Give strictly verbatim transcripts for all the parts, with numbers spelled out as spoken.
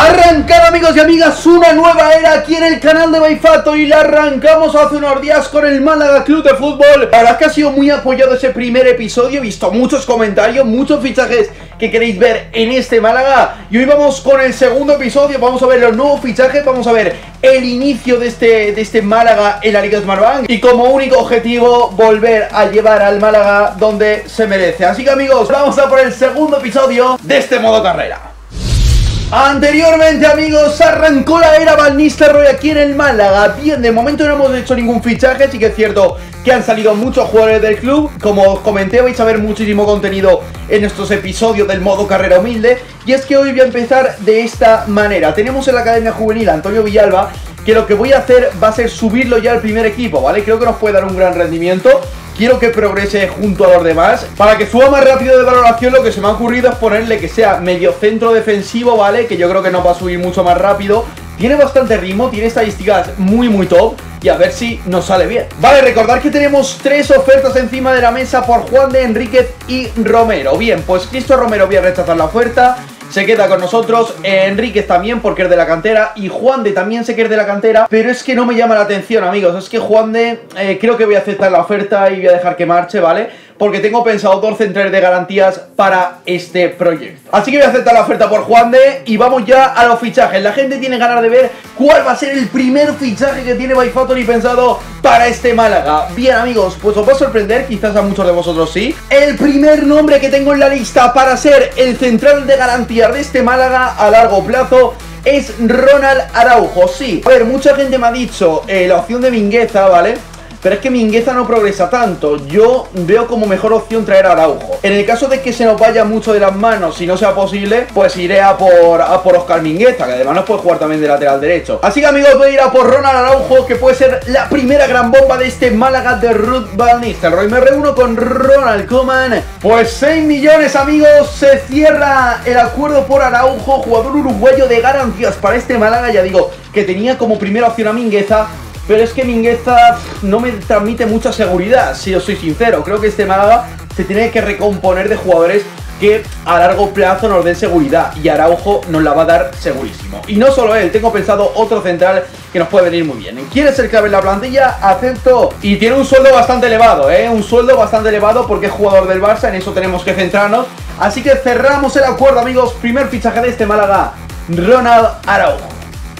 Arrancada, amigos y amigas, una nueva era aquí en el canal de ByFactory y la arrancamos hace unos días con el Málaga Club de Fútbol. La verdad es que ha sido muy apoyado ese primer episodio, he visto muchos comentarios, muchos fichajes que queréis ver en este Málaga. Y hoy vamos con el segundo episodio, vamos a ver los nuevos fichajes, vamos a ver el inicio de este, de este Málaga en la Liga de Smart Bank. Y como único objetivo, volver a llevar al Málaga donde se merece. Así que, amigos, vamos a por el segundo episodio de este modo carrera. Anteriormente, amigos, arrancó la era Van Nistelrooy aquí en el Málaga. Bien, de momento no hemos hecho ningún fichaje, sí que es cierto que han salido muchos jugadores del club. Como os comenté, vais a ver muchísimo contenido en estos episodios del modo carrera humilde. Y es que hoy voy a empezar de esta manera. Tenemos en la Academia Juvenil a Antonio Villalba, que lo que voy a hacer va a ser subirlo ya al primer equipo, ¿vale? Creo que nos puede dar un gran rendimiento. Quiero que progrese junto a los demás. Para que suba más rápido de valoración, lo que se me ha ocurrido es ponerle que sea medio centro defensivo, ¿vale? Que yo creo que nos va a subir mucho más rápido. Tiene bastante ritmo, tiene estadísticas muy muy top. Y a ver si nos sale bien. Vale, recordar que tenemos tres ofertas encima de la mesa por Juan de Enríquez y Romero. Bien, pues Cristo Romero voy a rechazar la oferta, se queda con nosotros. Enríquez también, porque es de la cantera. Y Juan de también sé que es de la cantera. Pero es que no me llama la atención, amigos. Es que Juan de, eh, creo que voy a aceptar la oferta y voy a dejar que marche, ¿vale? Porque tengo pensado dos centrales de garantías para este proyecto. Así que voy a aceptar la oferta por Juan de. Y vamos ya a los fichajes. La gente tiene ganas de ver cuál va a ser el primer fichaje que tiene ByFactory pensado para este Málaga. Bien, amigos, pues os va a sorprender, quizás a muchos de vosotros sí. El primer nombre que tengo en la lista para ser el central de garantías de este Málaga a largo plazo es Ronald Araujo. Sí, a ver, mucha gente me ha dicho eh, la opción de Mingueza, ¿vale? Pero es que Mingueza no progresa tanto. Yo veo como mejor opción traer a Araujo. En el caso de que se nos vaya mucho de las manos, si no sea posible, pues iré a por, a por Oscar Mingueza, que además nos puede jugar también de lateral derecho. Así que, amigos, voy a ir a por Ronald Araujo, que puede ser la primera gran bomba de este Málaga de Ruud van Nistelrooy. Me reúno con Ronald Koeman. Pues seis millones, amigos. Se cierra el acuerdo por Araujo, jugador uruguayo de garantías para este Málaga. Ya digo que tenía como primera opción a Mingueza, pero es que Mingueza no me transmite mucha seguridad, si os soy sincero. Creo que este Málaga se tiene que recomponer de jugadores que a largo plazo nos den seguridad. Y Araujo nos la va a dar segurísimo. Y no solo él, tengo pensado otro central que nos puede venir muy bien. ¿Quiere ser clave en la plantilla? Acepto. Y tiene un sueldo bastante elevado, ¿eh? Un sueldo bastante elevado porque es jugador del Barça, en eso tenemos que centrarnos. Así que cerramos el acuerdo, amigos. Primer fichaje de este Málaga, Ronald Araujo.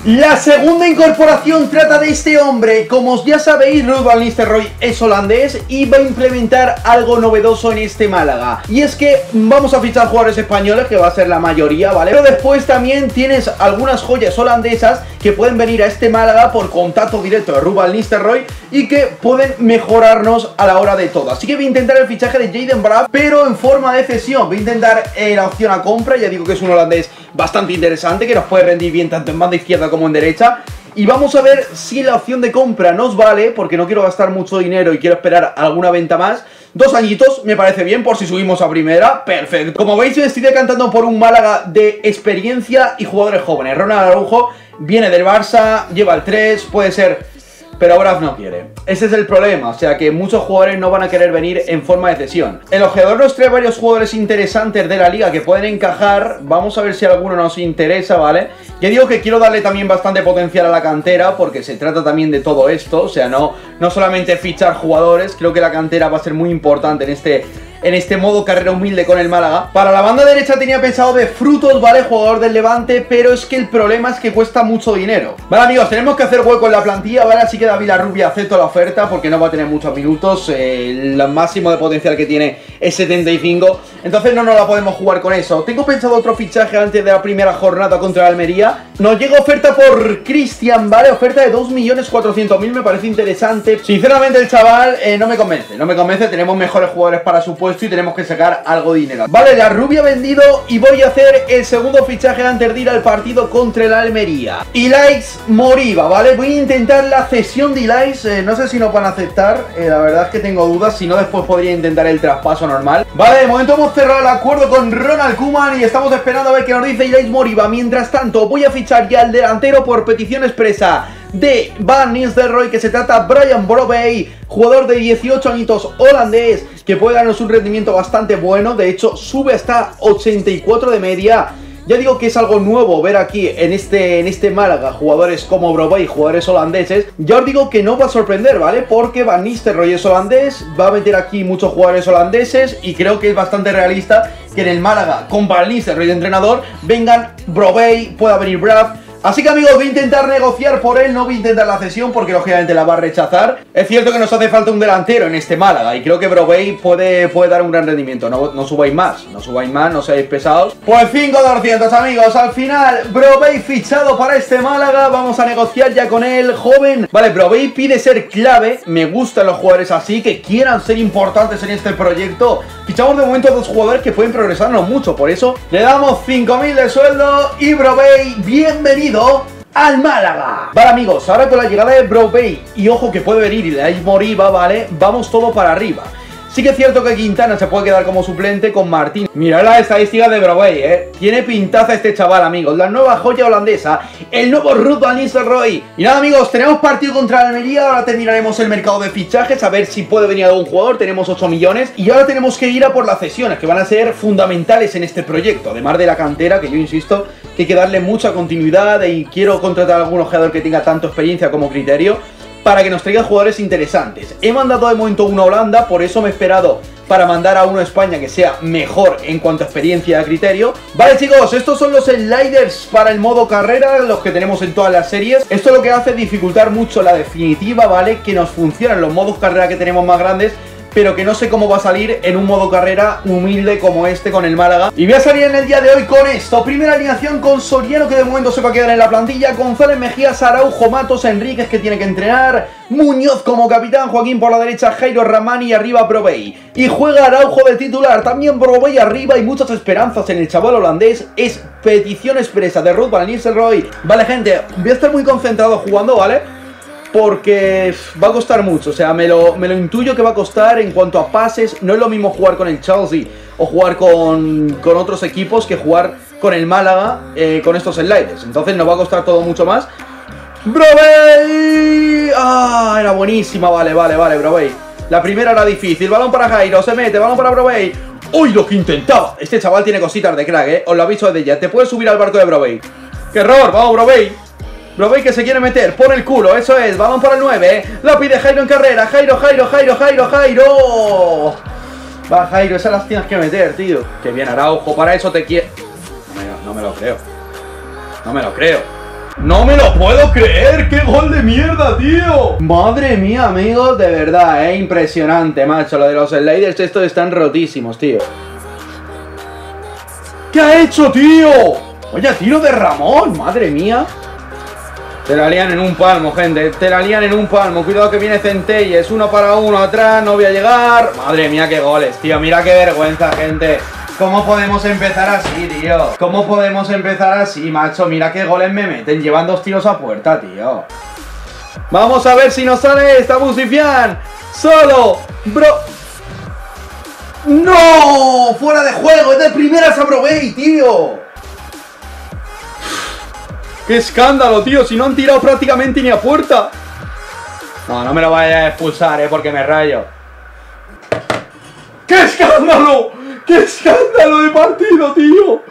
La segunda incorporación trata de este hombre. Como ya sabéis, Ruud van Nistelrooy es holandés y va a implementar algo novedoso en este Málaga. Y es que vamos a fichar jugadores españoles, que va a ser la mayoría, ¿vale? Pero después también tienes algunas joyas holandesas que pueden venir a este Málaga por contacto directo de Ruud van Nistelrooy y que pueden mejorarnos a la hora de todo. Así que voy a intentar el fichaje de Jaden Braff, pero en forma de cesión. Voy a intentar eh, la opción a compra. Ya digo que es un holandés bastante interesante, que nos puede rendir bien tanto en banda izquierda como en derecha. Y vamos a ver si la opción de compra nos vale, porque no quiero gastar mucho dinero y quiero esperar alguna venta más. Dos añitos me parece bien, por si subimos a primera. Perfecto. Como veis, yo estoy decantando por un Málaga de experiencia y jugadores jóvenes. Ronald Araujo viene del Barça, lleva el tres, puede ser... Pero Braff no quiere. Ese es el problema, o sea que muchos jugadores no van a querer venir en forma de cesión. El ojeador nos trae varios jugadores interesantes de la liga que pueden encajar. Vamos a ver si alguno nos interesa, ¿vale? Ya digo que quiero darle también bastante potencial a la cantera, porque se trata también de todo esto. O sea, no, no solamente fichar jugadores. Creo que la cantera va a ser muy importante en este... en este modo carrera humilde con el Málaga. Para la banda derecha tenía pensado de Frutos, ¿vale? Jugador del Levante, pero es que el problema es que cuesta mucho dinero. Vale, amigos, tenemos que hacer hueco en la plantilla, ¿vale? Así que David Arrubia acepto la oferta porque no va a tener muchos minutos. Eh, el máximo de potencial que tiene es setenta y cinco. Entonces no nos la podemos jugar con eso. Tengo pensado otro fichaje antes de la primera jornada contra Almería. Nos llega oferta por Cristian, ¿vale? Oferta de dos millones cuatrocientos mil, me parece interesante. Sinceramente el chaval eh, no me convence, no me convence. Tenemos mejores jugadores para su puesto y tenemos que sacar algo de dinero. Vale, la rubia vendido y voy a hacer el segundo fichaje antes de ir al partido contra el Almería. Ilaix Moriba, ¿vale? Voy a intentar la cesión de Ilaix. Eh, no sé si nos van a aceptar. Eh, la verdad es que tengo dudas. Si no, después podría intentar el traspaso normal. Vale, de momento hemos cerrado el acuerdo con Ronald Koeman y estamos esperando a ver qué nos dice Ilaix Moriba. Mientras tanto, voy a fichar ya al delantero por petición expresa de Van Nistelrooy, que se trata de Brian Brobbey, jugador de dieciocho añitos holandés, que puede darnos un rendimiento bastante bueno. De hecho, sube hasta ochenta y cuatro de media. Ya digo que es algo nuevo ver aquí en este, en este Málaga jugadores como Brobbey, jugadores holandeses. Ya os digo que no va a sorprender, ¿vale? Porque Van Nistelrooy es holandés, va a meter aquí muchos jugadores holandeses y creo que es bastante realista que en el Málaga con Van Nistelrooy de entrenador vengan Brobbey, pueda venir Braff. Así que amigos, voy a intentar negociar por él, no voy a intentar la cesión porque lógicamente la va a rechazar. Es cierto que nos hace falta un delantero en este Málaga y creo que Brobbey puede, puede dar un gran rendimiento. No, no subáis más, no subáis más, no seáis pesados. Pues cinco doscientos amigos, al final Brobbey fichado para este Málaga, vamos a negociar ya con él, joven. Vale, Brobbey pide ser clave, me gustan los jugadores así, que quieran ser importantes en este proyecto. Fichamos de momento a dos jugadores que pueden progresarnos mucho, por eso le damos cinco mil de sueldo y Brobbey, bienvenido al Málaga. Vale amigos, ahora con la llegada de Brobbey y ojo que puede venir Ilaix Moriba, vale, vamos todo para arriba. Sí que es cierto que Quintana se puede quedar como suplente con Martín. Mirad las estadísticas de Brobbey, eh. Tiene pintaza este chaval, amigos. La nueva joya holandesa, el nuevo Ruud van Nistelrooy. Y nada, amigos, tenemos partido contra la Almería. Ahora terminaremos el mercado de fichajes, a ver si puede venir algún jugador. Tenemos ocho millones. Y ahora tenemos que ir a por las cesiones, que van a ser fundamentales en este proyecto. Además de la cantera, que yo insisto que hay que darle mucha continuidad y quiero contratar a algún jugador que tenga tanto experiencia como criterio, para que nos traiga jugadores interesantes. He mandado de momento uno a Holanda, por eso me he esperado para mandar a uno a España que sea mejor en cuanto a experiencia y criterio. Vale chicos, estos son los sliders para el modo carrera, los que tenemos en todas las series. Esto lo que hace es dificultar mucho la definitiva, ¿vale? Que nos funcionan los modos carrera que tenemos más grandes, pero que no sé cómo va a salir en un modo carrera humilde como este con el Málaga. Y voy a salir en el día de hoy con esto. Primera alineación con Soriano, que de momento se va a quedar en la plantilla. González, Mejías, Araujo, Matos, Enríquez, que tiene que entrenar. Muñoz como capitán, Joaquín por la derecha, Jairo, Ramani y arriba Brobbey. Y juega Araujo de titular, también Brobbey arriba y muchas esperanzas en el chaval holandés. Es petición expresa de Ruud van Nistelrooy. Vale gente, voy a estar muy concentrado jugando, ¿vale? Porque va a costar mucho, o sea, me lo, me lo intuyo que va a costar en cuanto a pases. No es lo mismo jugar con el Chelsea o jugar con, con otros equipos que jugar con el Málaga eh, con estos sliders. Entonces nos va a costar todo mucho más. ¡Brobbey! ¡Ah! Era buenísima, vale, vale, vale, Brobbey. La primera era difícil, balón para Jairo, se mete, balón para Brobbey. ¡Uy, lo que intentaba! Este chaval tiene cositas de crack, eh, os lo aviso desde ya. Te puedes subir al barco de Brobbey. ¡Qué error! ¡Vamos, Brobbey! Brobbey que se quiere meter, pone el culo, eso es, balón para el nueve, la pide Jairo en carrera, Jairo, Jairo, Jairo, Jairo, Jairo. Va Jairo, esas las tienes que meter, tío. Que bien Araujo, para eso te quiere. No, no me lo creo, no me lo creo. ¡No me lo puedo creer! ¡Qué gol de mierda, tío! Madre mía, amigos, de verdad, eh, impresionante, macho, lo de los sliders estos están rotísimos, tío. ¿Qué ha hecho, tío? Oye, tiro de Ramón, madre mía. Te la lían en un palmo, gente, te la lían en un palmo. Cuidado que viene Centelles, uno para uno atrás, no voy a llegar. Madre mía, qué goles, tío, mira qué vergüenza, gente. ¿Cómo podemos empezar así, tío? ¿Cómo podemos empezar así, macho? Mira qué goles me meten, llevan dos tiros a puerta, tío. Vamos a ver si nos sale esta, Boussoufiane. Solo, bro... ¡No! ¡Fuera de juego! ¡Es de primeras a Brobbey, tío! ¡Qué escándalo, tío! Si no han tirado prácticamente ni a puerta. No, no me lo vaya a expulsar, eh, porque me rayo. ¡Qué escándalo! ¡Qué escándalo de partido, tío!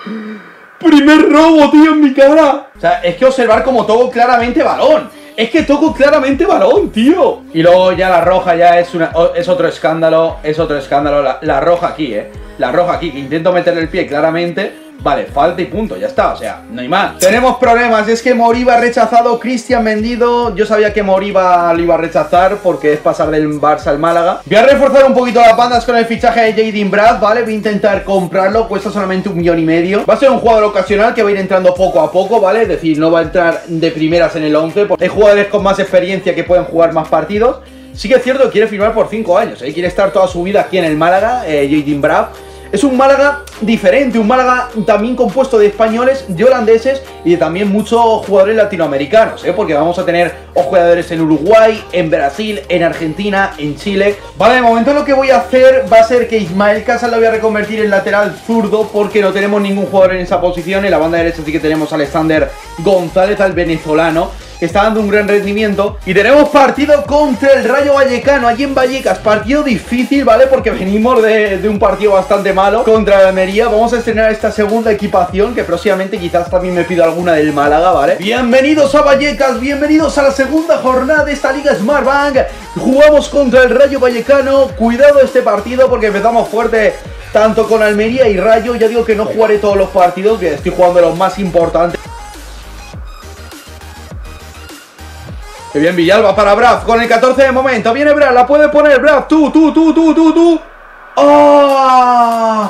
¡Primer robo, tío, en mi cara! O sea, es que observar cómo toco claramente balón. Es que toco claramente balón, tío. Y luego ya la roja ya es una, es otro escándalo, es otro escándalo. La, la roja aquí, eh. La roja aquí, que intento meterle el pie claramente. Vale, falta y punto, ya está, o sea, no hay más. Tenemos problemas, es que Moriba rechazado, Cristian vendido. Yo sabía que Moriba lo iba a rechazar porque es pasar del Barça al Málaga. Voy a reforzar un poquito las bandas con el fichaje de Jaden Braff, ¿vale? Voy a intentar comprarlo, cuesta solamente un millón y medio. Va a ser un jugador ocasional que va a ir entrando poco a poco, ¿vale? Es decir, no va a entrar de primeras en el once, porque hay jugadores con más experiencia que pueden jugar más partidos. Sí que es cierto que quiere firmar por cinco años, ¿eh? Quiere estar toda su vida aquí en el Málaga, eh, Jaden Braff. Es un Málaga diferente, un Málaga también compuesto de españoles, de holandeses y de también muchos jugadores latinoamericanos, ¿eh? Porque vamos a tener jugadores en Uruguay, en Brasil, en Argentina, en Chile. Vale, de momento lo que voy a hacer va a ser que Ismael Casas lo voy a reconvertir en lateral zurdo porque no tenemos ningún jugador en esa posición. En la banda derecha sí que tenemos a Alexander González, al venezolano. está dando un gran rendimiento. Y tenemos partido contra el Rayo Vallecano, allí en Vallecas. Partido difícil, ¿vale? Porque venimos de, de un partido bastante malo contra la Almería. Vamos a estrenar esta segunda equipación, que próximamente quizás también me pido alguna del Málaga, ¿vale? Bienvenidos a Vallecas, bienvenidos a la segunda jornada de esta Liga Smart Bank. Jugamos contra el Rayo Vallecano. Cuidado este partido porque empezamos fuerte, tanto con Almería y Rayo. Ya digo que no jugaré todos los partidos, que estoy jugando los más importantes. Que bien Villalba para Braff, con el catorce de momento. Viene Braff, la puede poner Braff. Tú, tú, tú, tú, tú, tú. ¡Ah! ¡Oh!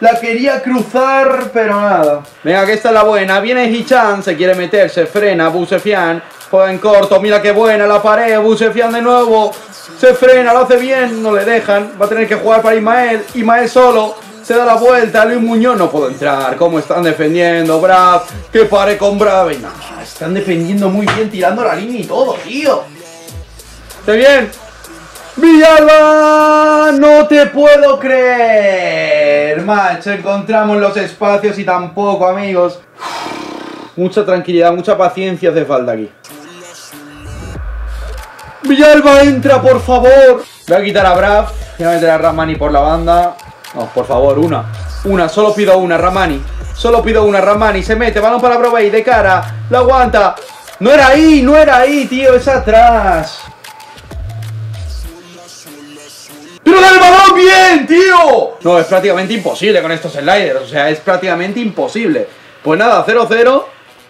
La quería cruzar, pero nada. Venga, que esta es la buena. Viene Hichan, se quiere meter, se frena. Boussoufiane, juega en corto. Mira qué buena la pared. Boussoufiane de nuevo. Se frena, lo hace bien, no le dejan. Va a tener que jugar para Ismael. Ismael solo. Se da la vuelta. Luis Muñoz, no puedo entrar. Cómo están defendiendo. Braff, que pare con Braff. Y nada, están defendiendo muy bien, tirando la línea y todo, tío. Está bien. Villalba, no te puedo creer, macho. Encontramos los espacios y tampoco, amigos. Mucha tranquilidad, mucha paciencia hace falta aquí. Villalba, entra, por favor. Voy a quitar a Braff. Voy a meter a Ramani por la banda. No, por favor, una. Una, solo pido una, Ramani. Solo pido una, Ramani. Se mete, balón para Brobbey, de cara. La aguanta. No era ahí, no era ahí, tío. Es atrás. ¡Pero da el balón bien, tío! No, es prácticamente imposible con estos sliders. O sea, es prácticamente imposible. Pues nada, cero cero.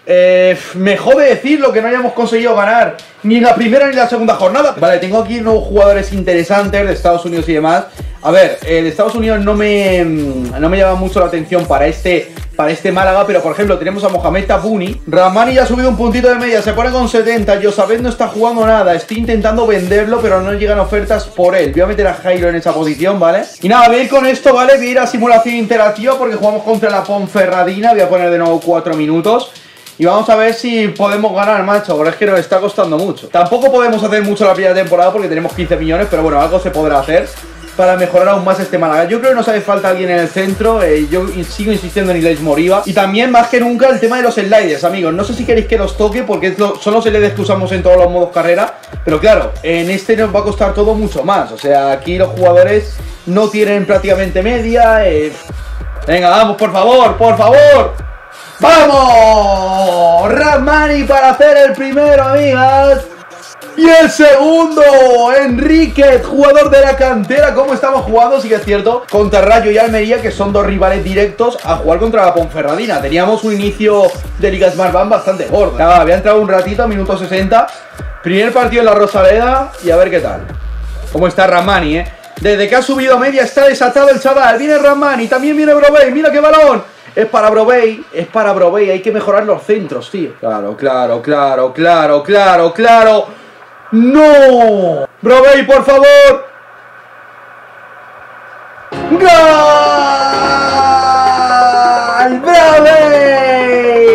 Eh, me jode decirlo que no hayamos conseguido ganar ni la primera ni la segunda jornada. Vale, tengo aquí nuevos jugadores interesantes de Estados Unidos y demás. A ver, eh, de Estados Unidos no me, no me llama mucho la atención para este, para este Málaga. Pero, por ejemplo, tenemos a Mohamed Aboune. Ramani ya ha subido un puntito de media, se pone con setenta. Josabeth no está jugando nada, estoy intentando venderlo, pero no llegan ofertas por él. Voy a meter a Jairo en esa posición, ¿vale? Y nada, voy a ir con esto, ¿vale? Voy a ir a simulación interactiva porque jugamos contra la Ponferradina. Voy a poner de nuevo cuatro minutos. Y vamos a ver si podemos ganar, macho, porque es que nos está costando mucho. Tampoco podemos hacer mucho la primera temporada porque tenemos quince millones, pero bueno, algo se podrá hacer para mejorar aún más este Málaga. Yo creo que nos hace falta alguien en el centro. eh, Yo sigo insistiendo en Ilaix Moriba. Y también, más que nunca, el tema de los sliders, amigos. No sé si queréis que los toque, porque es lo, son los sliders que usamos en todos los modos carrera. Pero claro, en este nos va a costar todo mucho más. O sea, aquí los jugadores no tienen prácticamente media. eh... Venga, vamos, por favor, por favor. ¡Vamos! Ramani para hacer el primero, amigas. Y el segundo, Enriquez, jugador de la cantera. ¿Cómo estamos jugando? Sí que es cierto, contra Rayo y Almería, que son dos rivales directos a jugar contra la Ponferradina. Teníamos un inicio de Liga Smart Bank bastante gordo. Nada, había entrado un ratito, a minuto sesenta. Primer partido en la Rosaleda y a ver qué tal. ¿Cómo está Ramani, eh? Desde que ha subido a media está desatado el chaval. Viene Ramani, también viene Brobbey. ¡Mira qué balón! Es para Brobbey, es para Brobbey. Hay que mejorar los centros, tío. Claro, claro, claro, claro, claro, claro. ¡No! Brobbey, por favor. ¡Gol! ¡Brobbey!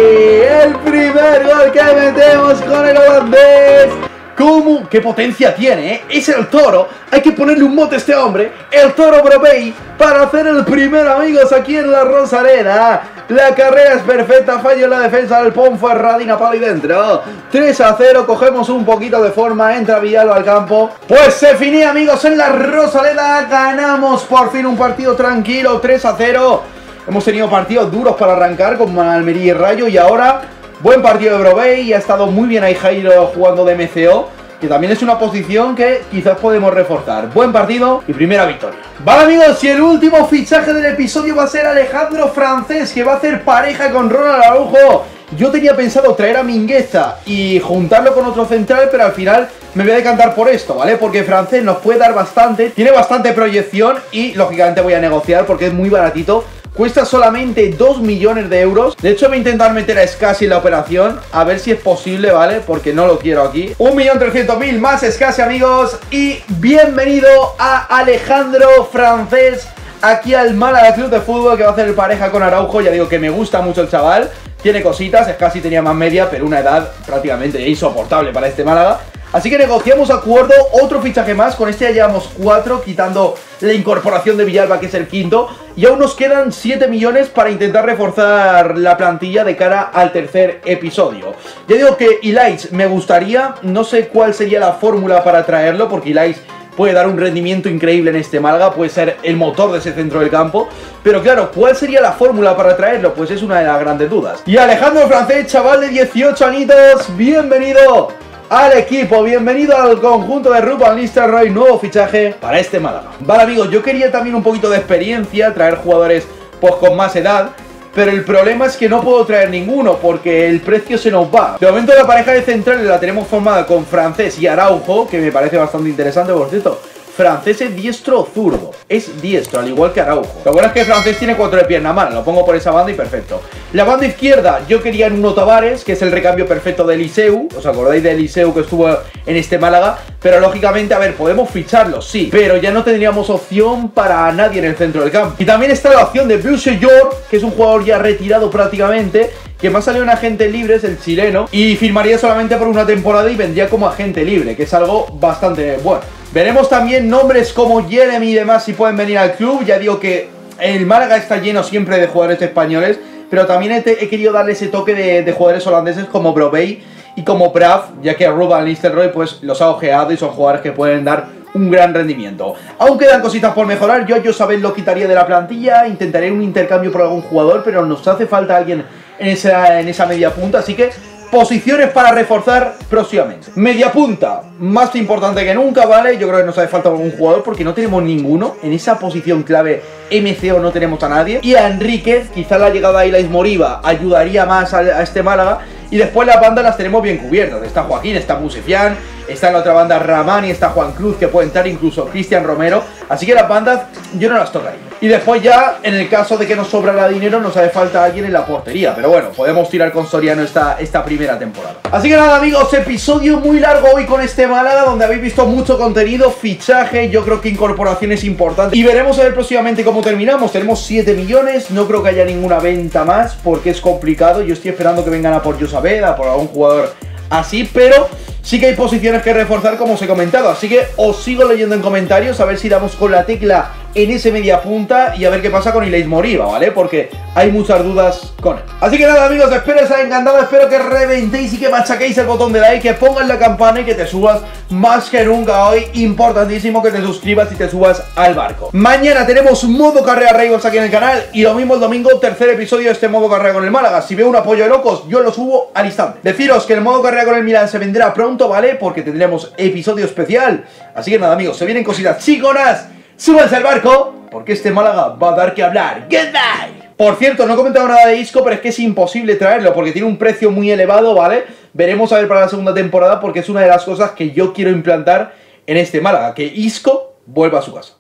El primer gol que metemos con el holandés. ¿Cómo? ¡Qué potencia tiene, eh! Es el toro. Hay que ponerle un mote a este hombre. El toro Brobbey para hacer el primero, amigos, aquí en la Rosaleda. La carrera es perfecta. Fallo en la defensa del Ponferradina. Palo y dentro. tres a cero. Cogemos un poquito de forma. Entra Villalba al campo. Pues se finía, amigos, en la Rosaleda. Ganamos por fin un partido tranquilo. tres a cero. Hemos tenido partidos duros para arrancar con Almería y Rayo. Y ahora... buen partido de Brobbey y ha estado muy bien ahí Jairo jugando de M C O, que también es una posición que quizás podemos reforzar. Buen partido y primera victoria. Vale, amigos, y el último fichaje del episodio va a ser Alejandro Francés, que va a hacer pareja con Ronald Araujo. Yo tenía pensado traer a Mingueza y juntarlo con otro central, pero al final me voy a decantar por esto, ¿vale? Porque Francés nos puede dar bastante, tiene bastante proyección y lógicamente voy a negociar porque es muy baratito. Cuesta solamente dos millones de euros. De hecho voy a intentar meter a Scassi en la operación, a ver si es posible, ¿vale? Porque no lo quiero aquí. Un millón trescientos mil más Scassi, amigos. Y bienvenido a Alejandro Francés, aquí al Málaga Club de Fútbol, que va a hacer pareja con Araujo. Ya digo que me gusta mucho el chaval, tiene cositas. Scassi tenía más media, pero una edad prácticamente insoportable para este Málaga. Así que negociamos acuerdo, otro fichaje más. Con este ya llevamos cuatro, quitando la incorporación de Villalba, que es el quinto. Y aún nos quedan siete millones para intentar reforzar la plantilla de cara al tercer episodio. Ya digo que Ilaix me gustaría, no sé cuál sería la fórmula para traerlo, porque Ilaix puede dar un rendimiento increíble en este Málaga, puede ser el motor de ese centro del campo. Pero claro, ¿cuál sería la fórmula para traerlo? Pues es una de las grandes dudas. Y Alejandro Francés, chaval de dieciocho añitos, bienvenido al equipo, bienvenido al conjunto de Ruud van Nistelrooy, nuevo fichaje para este Málaga. Vale amigos, yo quería también un poquito de experiencia, traer jugadores pues con más edad. Pero el problema es que no puedo traer ninguno porque el precio se nos va. De momento la pareja de centrales la tenemos formada con Francés y Araujo, que me parece bastante interesante, por cierto. Francés es diestro o zurdo. Es diestro, al igual que Araujo. Lo bueno es que Francés tiene cuatro de pierna mala. Lo pongo por esa banda y perfecto. La banda izquierda, yo quería en uno Tavares, que es el recambio perfecto de Eliseu. ¿Os acordáis de Eliseu que estuvo en este Málaga? Pero lógicamente, a ver, podemos ficharlo, sí. Pero ya no tendríamos opción para nadie en el centro del campo. Y también está la opción de Bruce Jor, que es un jugador ya retirado prácticamente, que más salió un agente libre, es el chileno, y firmaría solamente por una temporada y vendría como agente libre, que es algo bastante bueno. Veremos también nombres como Jeremy y demás si pueden venir al club. Ya digo que el Málaga está lleno siempre de jugadores españoles, pero también he, he querido darle ese toque de, de jugadores holandeses como Brobbey y como Braff, ya que Ruud van Nistelrooy pues los ha ojeado y son jugadores que pueden dar un gran rendimiento. Aún quedan cositas por mejorar. Yo a Josabel lo quitaría de la plantilla, intentaré un intercambio por algún jugador, pero nos hace falta alguien en esa, en esa media punta, así que posiciones para reforzar próximamente. Media punta, más importante que nunca, ¿vale? Yo creo que nos hace falta algún jugador porque no tenemos ninguno. En esa posición clave M C O no tenemos a nadie. Y a Enríquez, quizá la llegada de Ilaix Moriba ayudaría más a, a este Málaga. Y después las bandas las tenemos bien cubiertas. Está Joaquín, está Boussoufiane, está en la otra banda Ramani, está Juan Cruz, que puede entrar incluso Cristian Romero. Así que las bandas yo no las tocaría. Y después ya, en el caso de que nos sobrara dinero, nos hace falta alguien en la portería. Pero bueno, podemos tirar con Soriano esta, esta primera temporada. Así que nada amigos, episodio muy largo hoy con este Málaga, donde habéis visto mucho contenido, fichaje, yo creo que incorporaciones importantes. Y veremos a ver próximamente cómo terminamos. Tenemos siete millones, no creo que haya ninguna venta más, porque es complicado. Yo estoy esperando que vengan a por Josabel, a por algún jugador así, pero sí que hay posiciones que reforzar, como os he comentado. Así que os sigo leyendo en comentarios, a ver si damos con la tecla en ese media punta y a ver qué pasa con Ilaix Moriba, ¿vale? Porque hay muchas dudas con él. Así que nada, amigos, espero que os haya encantado, espero que reventéis y que machaquéis el botón de like, que pongas la campana y que te subas más que nunca hoy. Importantísimo que te suscribas y te subas al barco. Mañana tenemos modo carrera Rivals aquí en el canal y lo mismo el domingo, tercer episodio de este modo carrera con el Málaga. Si veo un apoyo de locos, yo lo subo al instante. Deciros que el modo carrera con el Milan se vendrá pronto, ¿vale? Porque tendremos episodio especial. Así que nada, amigos, se vienen cositas chiconas. Súbanse al barco, porque este Málaga va a dar que hablar. Goodbye. Por cierto, no he comentado nada de Isco, pero es que es imposible traerlo porque tiene un precio muy elevado, ¿vale? Veremos a ver para la segunda temporada, porque es una de las cosas que yo quiero implantar en este Málaga, que Isco vuelva a su casa.